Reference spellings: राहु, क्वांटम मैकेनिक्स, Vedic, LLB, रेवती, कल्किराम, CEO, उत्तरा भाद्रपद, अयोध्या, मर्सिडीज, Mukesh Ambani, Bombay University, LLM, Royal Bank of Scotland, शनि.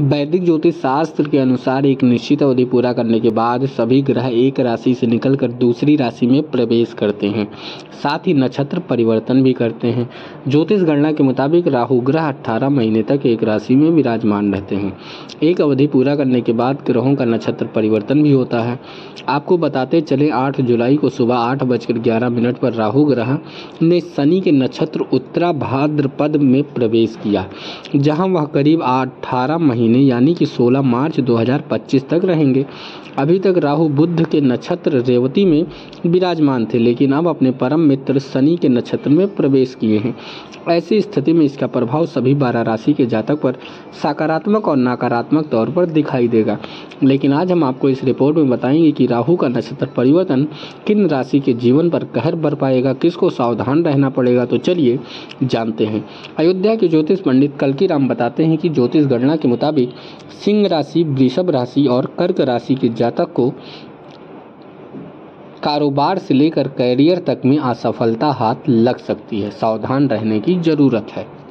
वैदिक ज्योतिष शास्त्र के अनुसार एक निश्चित अवधि पूरा करने के बाद सभी ग्रह एक राशि से निकलकर दूसरी राशि में प्रवेश करते हैं, साथ ही नक्षत्र परिवर्तन भी करते हैं। ज्योतिष गणना के मुताबिक राहु ग्रह 18 महीने तक एक राशि में विराजमान रहते हैं। एक अवधि पूरा करने के बाद ग्रहों का नक्षत्र परिवर्तन भी होता है। आपको बताते चले 8 जुलाई को सुबह 8:11 पर राहु ग्रह ने शनि के नक्षत्र उत्तरा भाद्रपद में प्रवेश किया, जहाँ वह करीब 18 यानी कि 16 मार्च 2025 तक रहेंगे। अभी तक राहु बुध के नक्षत्र रेवती में विराजमान थे, लेकिन अब अपने परम मित्र शनि के नक्षत्र में प्रवेश किए हैं। ऐसी स्थिति में इसका प्रभाव सभी 12 राशि के जातक पर सकारात्मक और नकारात्मक तौर पर दिखाई देगा। लेकिन आज हम आपको इस रिपोर्ट में बताएंगे कि राहु का नक्षत्र परिवर्तन किन राशि के जीवन पर कहर बर पाएगा, किसको सावधान रहना पड़ेगा। तो चलिए जानते हैं। अयोध्या के ज्योतिष पंडित कल्किराम बताते हैं कि ज्योतिष गणना के मुताबिक सिंह राशि, वृषभ राशि और कर्क राशि के जातक को कारोबार से लेकर करियर तक में असफलता हाथ लग सकती है। सावधान रहने की जरूरत है।